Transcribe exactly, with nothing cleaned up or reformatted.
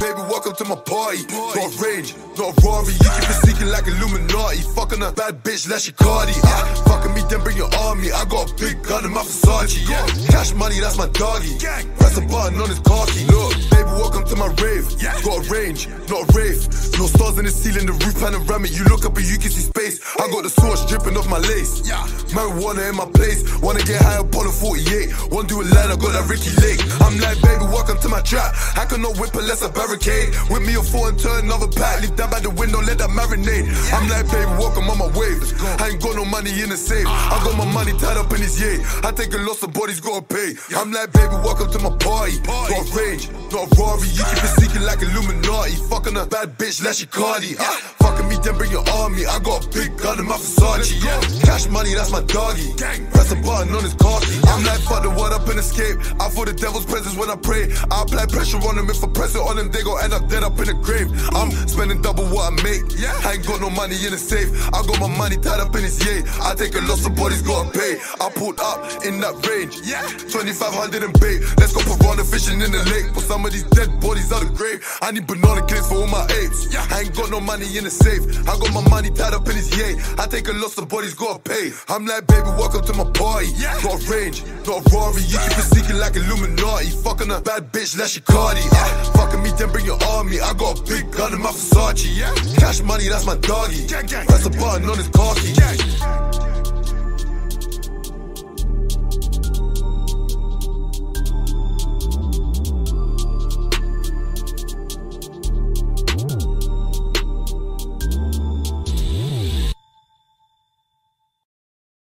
baby, welcome to my party. Not Range, not Rory. You keep it seeking like Illuminati. Fucking a bad bitch, that's your Cardi. I fucking me, then bring your army. I got a big gun in my Versace. Yeah. Cash money, that's my doggy. Press a button on his car key. Look, baby, welcome to my rave. Got a range, not a rave. No stars in the ceiling, the roof panoramic. You look up and you can see space. I got the sauce dripping off my lace. Marijuana in my place. Wanna get high up on a forty-eight. One do a line, I got that Ricky Lake. I'm like, baby, welcome to my trap. I cannot whip unless I barricade. With me a four and turn another pack. Leave that by the window, let that marinate. I'm like, baby, welcome on my wave. I ain't got no money in the safe. I got my money tied up in his yay. I take a loss, of body's gotta pay. I'm like, baby, welcome to my party. Got range, not Rory. You keep it seeking like Illuminati. Fucking a bad bitch, that's your Cardi. Uh, fucking me, then bring your army. I got a big gun in my Versace. Yeah. Cash money, that's my doggy. Press a button on his car key. I'm like, fuck the world up and escape. I feel the devil's presence when I pray. I apply pressure on him. If I press it on him, they gon' end up dead up in the grave. I'm spending double what I make. I ain't got no money in the safe. I got my money tied up in his yay. I take a loss, somebody's gotta pay. I pulled up in that range. twenty-five hundred and bait. Let's go piranha fishing in the lake. Put some of these dead bodies out of grave. I need banana clips for all my apes. I ain't got no money in the safe. I got my money tied up in his yay. I take a loss, somebody's gotta pay. I'm like, baby, welcome to my party. Got range, not a Rory. You keep it seeking like Illuminati. Fucking a bad bitch, that's your Cardi. Uh, fucking me, then bring your army. I got a big gun in my Versace. Cash money, that's my doggy. Press a button on his car key.